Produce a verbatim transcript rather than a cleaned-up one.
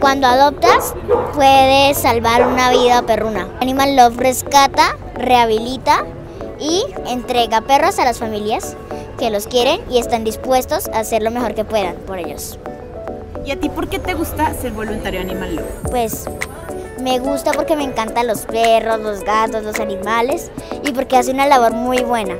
Cuando adoptas, puedes salvar una vida perruna. Animalove rescata, rehabilita y entrega perros a las familias que los quieren y están dispuestos a hacer lo mejor que puedan por ellos. ¿Y a ti por qué te gusta ser voluntario Animalove? Pues me gusta porque me encantan los perros, los gatos, los animales y porque hace una labor muy buena.